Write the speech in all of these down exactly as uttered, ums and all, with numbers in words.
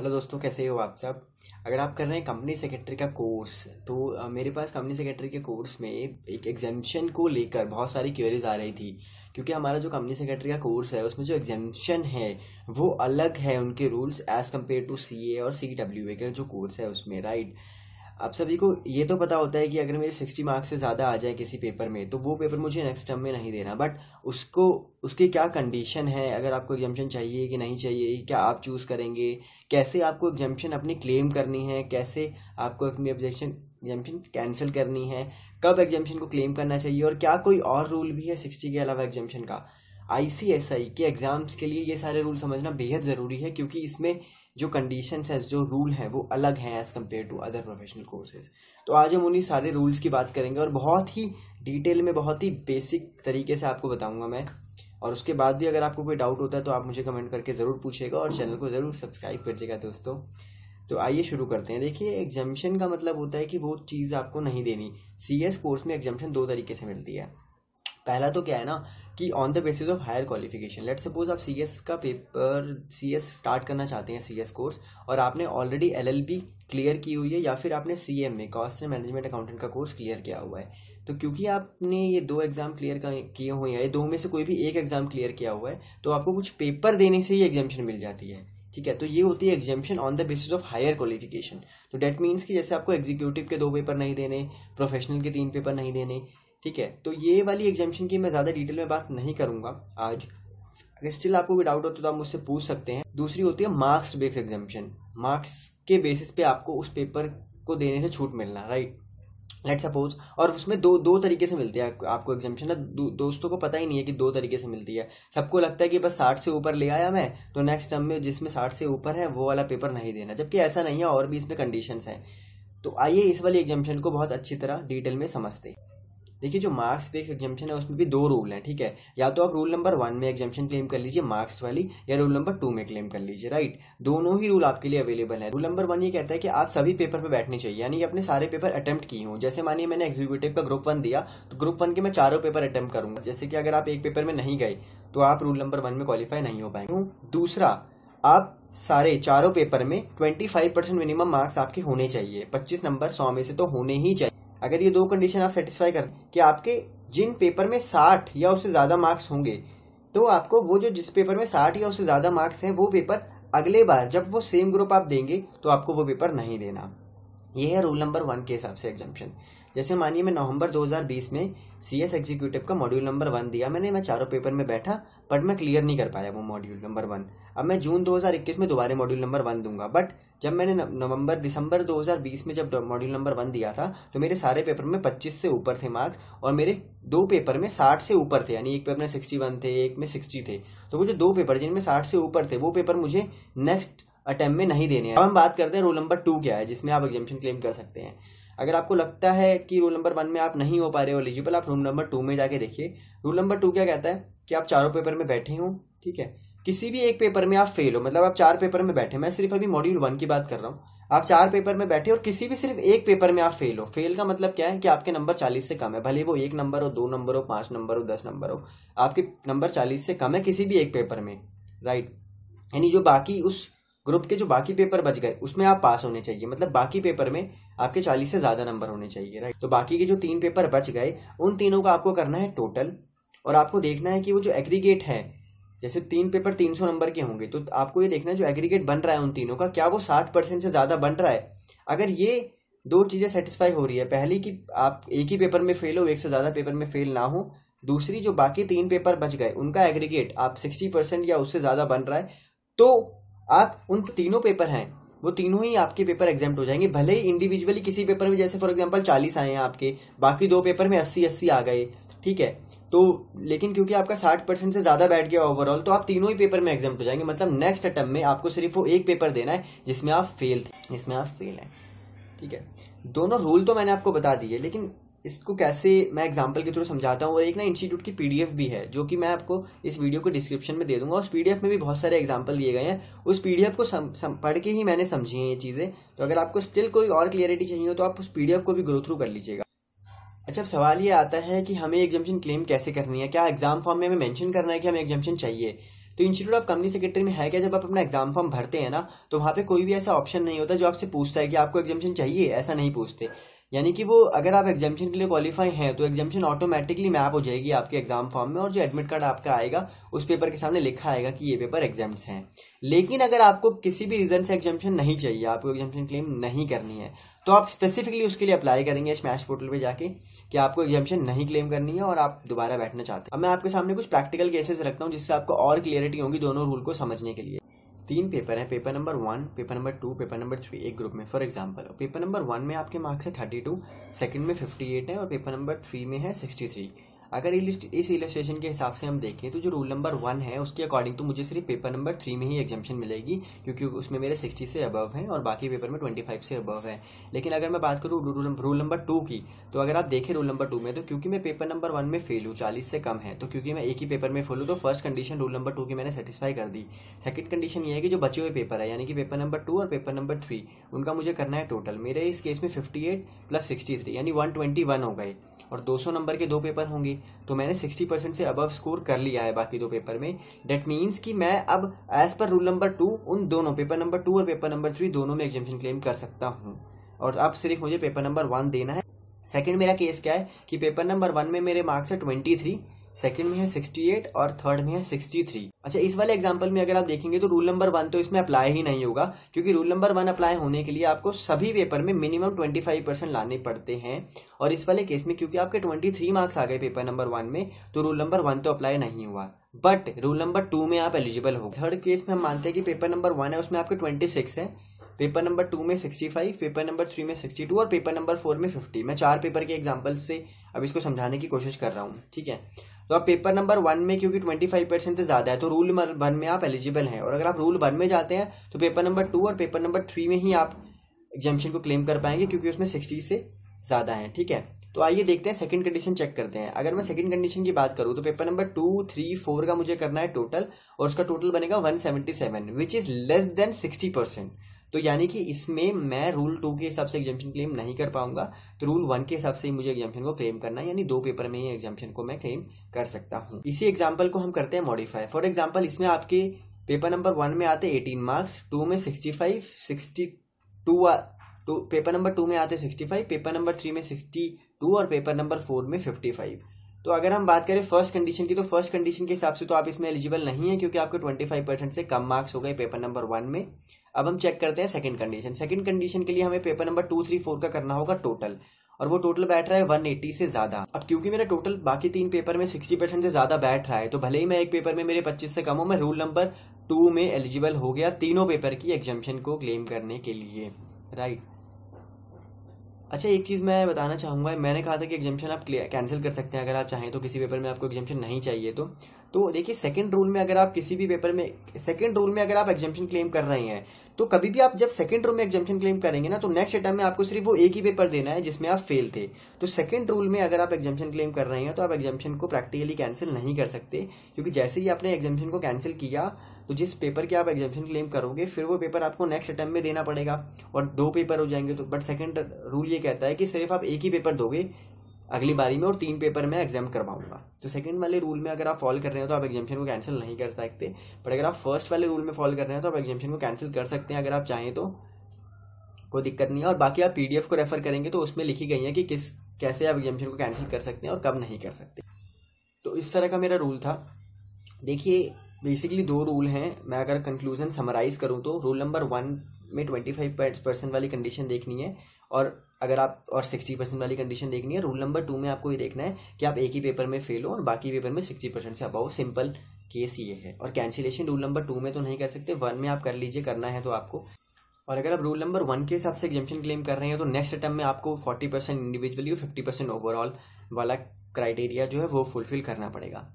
Hello दोस्तों, कैसे हो आप सब। अगर आप कर रहे हैं कंपनी सेक्रेटरी का कोर्स, तो आ, मेरे पास कंपनी सेक्रेटरी के कोर्स में एक एग्जाम्शन को लेकर बहुत सारी क्वेरीज आ रही थी, क्योंकि हमारा जो कंपनी सेक्रेटरी का कोर्स है उसमें जो एग्जाम्शन है वो अलग है, उनके rules as compare to C A और सी डब्ल्यू ए का जो कोर्स है उसमें, राइट। आप सभी को ये तो पता होता है कि अगर मेरे सिक्सटी मार्क्स से ज़्यादा आ जाए किसी पेपर में तो वो पेपर मुझे नेक्स्ट टर्म में नहीं देना, बट उसको उसकी क्या कंडीशन है, अगर आपको एग्जाम्पशन चाहिए कि नहीं चाहिए, क्या आप चूज़ करेंगे, कैसे आपको एग्जाम्पशन अपनी क्लेम करनी है, कैसे आपको अपनी ऑब्जेक्शन एग्जाम्पशन कैंसिल करनी है, कब एग्जाम्पशन को क्लेम करना चाहिए, और क्या कोई और रूल भी है सिक्सटी के अलावा एग्जाम्पशन का। आई सी एस आई के एग्ज़ाम्स के लिए ये सारे रूल समझना बेहद ज़रूरी है, क्योंकि इसमें जो कंडीशंस है, जो रूल हैं वो अलग हैं as compare to other professional courses. तो आज हम उन्हीं सारे रूल्स की बात करेंगे और बहुत ही डिटेल में, बहुत ही बेसिक तरीके से आपको बताऊंगा मैं। और उसके बाद भी अगर आपको कोई डाउट होता है तो आप मुझे कमेंट करके ज़रूर पूछेगा और चैनल को ज़रूर सब्सक्राइब करिएगा दोस्तों। तो आइए शुरू करते हैं। देखिए, एग्जाम्पशन का मतलब होता है कि वो चीज़ आपको नहीं देनी। सी एस कोर्स में एग्जाम्पशन दो तरीके से मिलती है। पहला तो क्या है ना कि on the basis of higher qualification. Let suppose आप सीएस का पेपर, सीएस स्टार्ट करना चाहते हैं, सीएस कोर्स, और आपने already L L B clear की हुई है या फिर आपने C M A cost and management accountant का कोर्स क्लियर किया हुआ है। तो क्योंकि आपने ये दो एग्जाम क्लियर किए हुए हैं, दो में से कोई भी एक एग्जाम क्लियर किया हुआ है, तो आपको कुछ पेपर देने से ही एग्जाम्पशन मिल जाती है, ठीक है। तो ये होती है exemption on the basis of higher qualification. तो डेट मीन्स कि जैसे आपको एग्जीक्यूटिव के दो पेपर नहीं देने, प्रोफेशनल के तीन पेपर नहीं देने, ठीक है। तो ये वाली एग्जाम्पशन की मैं ज़्यादा डिटेल में बात नहीं करूँगा आज। अगर स्टिल आपको कोई डाउट हो तो आप मुझसे पूछ सकते हैं। दूसरी होती है मार्क्स बेस्ड एग्जाम्पशन। मार्क्स के बेसिस पे आपको उस पेपर को देने से छूट मिलना, राइट। लेट सपोज, और उसमें दो दो तरीके से मिलती है आपको एग्जाम्पशन ना। दो, दोस्तों को पता ही नहीं है कि दो तरीके से मिलती है। सबको लगता है कि बस साठ से ऊपर ले आया मैं तो नेक्स्ट टर्म में जिसमें साठ से ऊपर है वो वाला पेपर नहीं देना, जबकि ऐसा नहीं है, और भी इसमें कंडीशंस हैं। तो आइए इस वाली एग्जाम्पशन को बहुत अच्छी तरह डिटेल में समझते हैं। देखिए, जो मार्क्स बेस्ड एग्जाम्पशन है उसमें भी दो रूल हैं, ठीक है। या तो आप रूल नंबर वन में एग्जाम्पशन क्लेम कर लीजिए मार्क्स वाली, या रूल नंबर टू में क्लेम कर लीजिए, राइट। दोनों ही रूल आपके लिए अवेलेबल है। रूल नंबर वन ये कहता है कि आप सभी पेपर पे बैठने चाहिए, यानी कि अपने सारे पेपर अटैम्प्ट किए हों। जैसे मानिए मैंने एग्जीक्यूटिव का ग्रुप वन दिया तो ग्रुप वन के मैं चारों पेपर अटैम्प्ट करूंगा। जैसे कि अगर आप एक पेपर में नहीं गए तो आप रूल नंबर वन में क्वालिफाई नहीं हो पाएंगे। दूसरा, आप सारे चारों पेपर में twenty five percent minimum marks आपके होने चाहिए। पच्चीस नंबर सौ में से तो होने ही चाहिए। अगर ये दो कंडीशन आप सेटिस्फाई कर कि आपके जिन पेपर में साठ या उससे ज़्यादा मार्क्स होंगे, तो आपको वो जो जिस पेपर में साठ या उससे ज़्यादा मार्क्स हैं वो पेपर अगले बार जब वो सेम ग्रुप आप देंगे तो आपको वो पेपर नहीं देना। ये है रूल नंबर वन के हिसाब से एग्जाम्पशन। जैसे मानिए मैं नवंबर दो हज़ार बीस में सी एस एग्जीक्यूटिव का मॉड्यूल नंबर वन दिया मैंने, मैं चारों पेपर में बैठा बट मैं क्लियर नहीं कर पाया वो मॉड्यूल नंबर वन। अब मैं जून दो हज़ार इक्कीस में दोबारा मॉड्यूल नंबर वन दूंगा, बट जब मैंने नवंबर दिसंबर दो हज़ार बीस में जब मॉड्यूल नंबर वन दिया था तो मेरे सारे पेपर में पच्चीस से ऊपर थे मार्क्स, और मेरे दो पेपर में साठ से ऊपर थे, यानी एक पेपर में इकसठ थे, एक में साठ थे। तो वो जो दो पेपर जिनमें साठ से ऊपर थे वो पेपर मुझे नेक्स्ट अटैम्प्ट में नहीं देने हैं। अब हम बात करते हैं रूल नंबर टू क्या है, जिसमें आप एग्जाम्पशन क्लेम कर सकते हैं। अगर आपको लगता है कि रूल नंबर वन में आप नहीं हो पा रहे हो एलिजिबल, आप रूल नंबर टू में जाके देखिए। रूल नंबर टू क्या कहता है कि आप चारों पेपर में बैठे हो, ठीक है, किसी भी एक पेपर में आप फेल हो, मतलब आप चार पेपर में बैठे, मैं सिर्फ अभी मॉड्यूल वन की बात कर रहा हूँ, आप चार पेपर में बैठे और किसी भी सिर्फ एक पेपर में आप फेल हो। फेल का मतलब क्या है कि आपके नंबर चालीस से कम है, भले वो एक नंबर हो, दो नंबर हो, पाँच नंबर हो, दस नंबर हो, आपके नंबर चालीस से कम है किसी भी एक पेपर में, राइट। यानी जो बाकी उस ग्रुप के जो बाकी पेपर बच गए उसमें आप पास होने चाहिए, मतलब बाकी पेपर में आपके चालीस से ज़्यादा नंबर होने चाहिए, राइट। तो बाकी के जो तीन पेपर बच गए उन तीनों का आपको करना है टोटल, और आपको देखना है कि वो जो एग्रीगेट है, जैसे तीन पेपर तीन सौ नंबर के होंगे तो आपको ये देखना है जो एग्रीगेट बन रहा है उन तीनों का, क्या वो साठ परसेंट से ज़्यादा बन रहा है। अगर ये दो चीज़ें सेटिस्फाई हो रही है, पहली कि आप एक ही पेपर में फेल हो, एक से ज़्यादा पेपर में फेल ना हो, दूसरी जो बाकी तीन पेपर बच गए उनका एग्रीगेट आप सिक्सटी परसेंट या उससे ज़्यादा बन रहा है, तो आप उन तीनों पेपर हैं वो तीनों ही आपके पेपर एग्जाम्प्ट हो जाएंगे। भले ही इंडिविजुअली किसी पेपर में, जैसे फॉर एग्जांपल चालीस आए हैं आपके, बाकी दो पेपर में अस्सी अस्सी आ गए, ठीक है, तो लेकिन क्योंकि आपका साठ परसेंट से ज़्यादा बैठ गया ओवरऑल, तो आप तीनों ही पेपर में एग्जाम्प्ट हो जाएंगे। मतलब नेक्स्ट अटैम्प्ट में आपको सिर्फ वो एक पेपर देना है जिसमें आप फेल थे, जिसमें आप फेल हैं, ठीक है। दोनों रूल तो मैंने आपको बता दिए, लेकिन इसको कैसे मैं एग्जांपल के थ्रू समझाता हूँ। और एक ना इंस्टीट्यूट की पीडीएफ भी है जो कि मैं आपको इस वीडियो के डिस्क्रिप्शन में दे दूंगा। उस पीडीएफ में भी बहुत सारे एग्जांपल दिए गए हैं। उस पीडीएफ को सम, सम, पढ़ के ही मैंने समझी हैं ये चीज़ें। तो अगर आपको स्टिल कोई और क्लियरिटी चाहिए हो तो आप उस पीडीएफ को भी गो थ्रू कर लीजिएगा। अच्छा, अब सवाल ये आता है कि हमें एग्जाम्पशन क्लेम कैसे करनी है, क्या एग्जाम फॉर्म में हमें मैंशन करना है कि हमें एग्जाम्पशन चाहिए। तो इंस्टीट्यूट ऑफ कंपनी सेक्रेटरी में है क्या, जब आप अपना एग्जाम फॉर्म भरते हैं ना तो वहाँ पे कोई भी ऐसा ऑप्शन नहीं होता जो आपसे पूछता है कि आपको एग्जाम्शन चाहिए, ऐसा नहीं पूछते। यानी कि वो अगर आप एग्जाम्शन के लिए क्वालिफाई हैं तो एग्जाम्शन ऑटोमेटिकली मैप हो जाएगी आपके एग्जाम फॉर्म में, और जो एडमिट कार्ड आपका आएगा उस पेपर के सामने लिखा आएगा कि ये पेपर एग्जाम्स हैं। लेकिन अगर आपको किसी भी रीजन से एग्जाम्शन नहीं चाहिए, आपको एग्जाम्शन क्लेम नहीं करनी है, तो आप स्पेसिफिकली उसके लिए अप्लाई करेंगे स्मैश पोर्टल पे जाके कि आपको एग्जाम्शन नहीं क्लेम करनी है और आप दोबारा बैठना चाहते हैं। अब मैं आपके सामने कुछ प्रैक्टिकल केसेस रखता हूँ जिससे आपको और क्लियरिटी होगी दोनों रूल को समझने के लिए। तीन पेपर हैं, paper number one, paper number two, paper number three, एक ग्रुप में। For example paper number one में आपके मार्क्स है थर्टी टू, सेकंड में फिफ्टी एट है और पेपर नंबर थ्री में है सिक्सटी थ्री। अगर इस इलस्ट्रेशन के हिसाब से हम देखें तो जो रूल नंबर वन है उसके अकॉर्डिंग तो मुझे सिर्फ पेपर नंबर थ्री में ही एग्जाम्शन मिलेगी क्योंकि उसमें मेरे सिक्सटी से अबव हैं और बाकी पेपर में ट्वेंटी फाइव से अबव है। लेकिन अगर मैं बात करूँ रूल नंबर टू की, तो अगर आप देखें रूल नंबर टू में तो क्योंकि मैं पेपर नंबर वन में फेल हूँ, चालीस से कम है, तो क्योंकि मैं एक ही पेपर में फेल हूँ तो first condition rule number two की मैंने सेटिस्फाई कर दी। सेकंड कंडीशन ये है कि जो बचे हुए पेपर है यानी कि पेपर नंबर टू और पेपर नंबर थ्री, उनका मुझे करना है टोटल, मेरे इस केस में fifty eight plus sixty three यानी वन ट्वेंटी वन हो गए, और दो सौ नंबर के दो पेपर होंगे तो मैंने सिक्सटी परसेंट से अबव स्कोर कर लिया है बाकी दो पेपर में। डेट मीन्स कि मैं अब as per rule number two उन दोनों पेपर नंबर टू और पेपर नंबर थ्री दोनों में एग्जाम्शन क्लेम कर सकता हूँ, और अब सिर्फ मुझे पेपर नंबर वन देना है। सेकंड मेरा केस क्या है कि पेपर नंबर वन में मेरे मार्क्स है ट्वेंटी थ्री, सेकंड में है सिक्सटी एट और थर्ड में है सिक्सटी थ्री। अच्छा, इस वाले एग्जांपल में अगर आप देखेंगे तो रूल नंबर वन तो इसमें अप्लाई ही नहीं होगा क्योंकि रूल नंबर वन अप्लाई होने के लिए आपको सभी पेपर में मिनिमम ट्वेंटी फाइव परसेंट लाने पड़ते हैं, और इस वाले केस में क्योंकि आपके ट्वेंटी थ्री मार्क्स आ गए पेपर नंबर वन में तो रूल नंबर वन तो अप्लाई नहीं हुआ, बट रूल नंबर टू में आप एलिजिबल हो। थर्ड केस में हम मानते हैं कि पेपर नंबर वन है उसमें आपके ट्वेंटी सिक्स है, पेपर नंबर टू में sixty five, paper number three में सिक्सटी टू और पेपर नंबर फोर में फिफ्टी। मैं चार पेपर के एग्जांपल से अब इसको समझाने की कोशिश कर रहा हूँ, ठीक है। तो आप पेपर नंबर वन में क्योंकि ट्वेंटी फाइव परसेंट से ज़्यादा है तो रूल वन में आप एलिजिबल हैं, और अगर आप रूल वन में जाते हैं तो पेपर नंबर टू और पेपर नंबर थ्री में ही आप एग्जाम्शन को क्लेम कर पाएंगे क्योंकि उसमें सिक्सटी से ज़्यादा है, ठीक है। तो आइए देखते हैं सेकंड कंडीशन चेक करते हैं। अगर मैं सेकंड कंडीशन की बात करूं तो paper number two three four का मुझे करना है टोटल, और उसका टोटल बनेगा one seventy seven, which is less than sixty percent. तो यानी कि इसमें मैं रूल टू के हिसाब से एग्जाम्शन क्लेम नहीं कर पाऊंगा, तो रूल वन के हिसाब से ही मुझे एग्जाम्शन को क्लेम करना है, यानी दो पेपर में ही एग्जाम्शन को मैं क्लेम कर सकता हूँ। इसी एग्जाम्पल को हम करते हैं मॉडिफाई। फॉर एग्जाम्पल इसमें आपके पेपर नंबर वन में आते एटीन मार्क्स, टू में sixty five sixty two two paper number two में आते sixty five, paper number three में सिक्सटी टू और पेपर नंबर फोर में फिफ्टी फाइव। तो अगर हम बात करें फर्स्ट कंडीशन की, तो फर्स्ट कंडीशन के हिसाब से तो आप इसमें एलिजिबल नहीं है क्योंकि आपके ट्वेंटी फाइव परसेंट से कम मार्क्स हो गए पेपर नंबर वन में। अब हम चेक करते हैं सेकंड कंडीशन। सेकंड कंडीशन के लिए हमें paper number two three four का करना होगा टोटल, और वो टोटल बैठ रहा है वन एटी से ज़्यादा। अब क्योंकि मेरा टोटल बाकी तीन पेपर में सिक्सटी परसेंट से ज़्यादा बैठ रहा है तो भले ही मैं एक पेपर में मेरे पच्चीस से कम हो, मैं रूल नंबर टू में एलिजिबल हो गया तीनों पेपर की एग्जाम्शन को क्लेम करने के लिए, राइट। अच्छा, एक चीज़ मैं बताना चाहूँगा, मैंने कहा था कि एग्जाम्शन आप कैंसिल कर सकते हैं अगर आप चाहें तो, किसी पेपर में आपको एग्जाम्शन नहीं चाहिए तो। तो देखिए सेकंड रूल में अगर आप किसी भी पेपर में सेकंड रूल में अगर आप एग्जाम्शन क्लेम कर रहे हैं तो कभी भी आप जब सेकंड रूल में एग्जाम्शन क्लेम करेंगे ना तो नेक्स्ट अटैम्प में आपको सिर्फ वो एक ही पेपर देना है जिसमें आप फेल थे। तो सेकंड रूल में अगर आप एग्जाम्शन क्लेम कर रहे हैं तो आप एग्जाम्शन को प्रैक्टिकली कैंसिल नहीं कर सकते, क्योंकि जैसे ही आपने एग्जाम्शन को कैंसिल किया तो जिस पेपर के आप एग्जाम्शन क्लेम करोगे फिर वो पेपर आपको नेक्स्ट अटैम्प में देना पड़ेगा और दो पेपर हो जाएंगे। तो बट सेकंड रूल ये कहता है कि सिर्फ आप एक ही पेपर दोगे अगली बारी में और तीन पेपर में एग्जाम करवाऊंगा। तो सेकंड वाले रूल में अगर आप फॉल कर रहे हो तो आप एग्जाम्शन को कैंसिल नहीं कर सकते, बट अगर आप फर्स्ट वाले रूल में फॉल कर रहे हो तो आप एग्जाम्शन को कैंसिल कर सकते हैं अगर आप चाहें तो, कोई दिक्कत नहीं है। और बाकी आप पीडीएफ को रेफर करेंगे तो उसमें लिखी गई है कि किस कैसे आप एग्जाम्शन को कैंसिल कर सकते हैं और कब नहीं कर सकते। तो इस तरह का मेरा रूल था। देखिए बेसिकली दो रूल हैं, मैं अगर कंक्लूजन समराइज़ करूँ तो रूल नंबर वन में ट्वेंटी फाइव परसेंट वाली कंडीशन देखनी है, और अगर आप और सिक्सटी परसेंट वाली कंडीशन देखनी है। रूल नंबर टू में आपको ये देखना है कि आप एक ही पेपर में फेल हो और बाकी पेपर में सिक्सटी परसेंट से अबव, सिंपल केस ये है। और कैंसिलेशन रूल नंबर टू में तो नहीं कर सकते, वन में आप कर लीजिए करना है तो आपको। और अगर आप रूल नंबर वन के हिसाब से एग्जाम्शन क्लेम कर रहे हैं तो नेक्स्ट अटैम्प में आपको फोर्टी परसेंट इंडिविजुअली और फिफ्टी परसेंट ओवरऑल वाला क्राइटेरिया जो है वो फुलफिल करना पड़ेगा।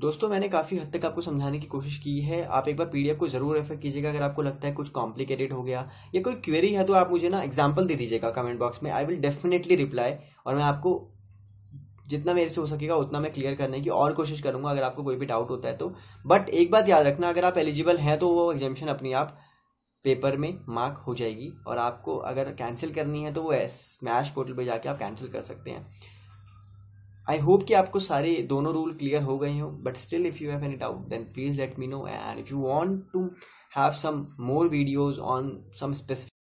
दोस्तों, मैंने काफ़ी हद तक आपको समझाने की कोशिश की है। आप एक बार पीडीएफ को ज़रूर रेफर कीजिएगा अगर आपको लगता है कुछ कॉम्प्लिकेटेड हो गया, या कोई क्वेरी है तो आप मुझे ना एग्जांपल दे दीजिएगा कमेंट बॉक्स में। आई विल डेफिनेटली रिप्लाई, और मैं आपको जितना मेरे से हो सकेगा उतना मैं क्लियर करने की और कोशिश करूँगा अगर आपको कोई भी डाउट होता है तो। बट एक बात याद रखना, अगर आप एलिजिबल हैं तो वो एग्जाम्शन अपने आप पेपर में मार्क हो जाएगी, और आपको अगर कैंसिल करनी है तो वो स्मैश पोर्टल पर जाके आप कैंसिल कर सकते हैं। आई होप कि आपको सारे दोनों रूल क्लियर हो गए हो, but still if you have any doubt then please let me know, and if you want to have some more videos on some specific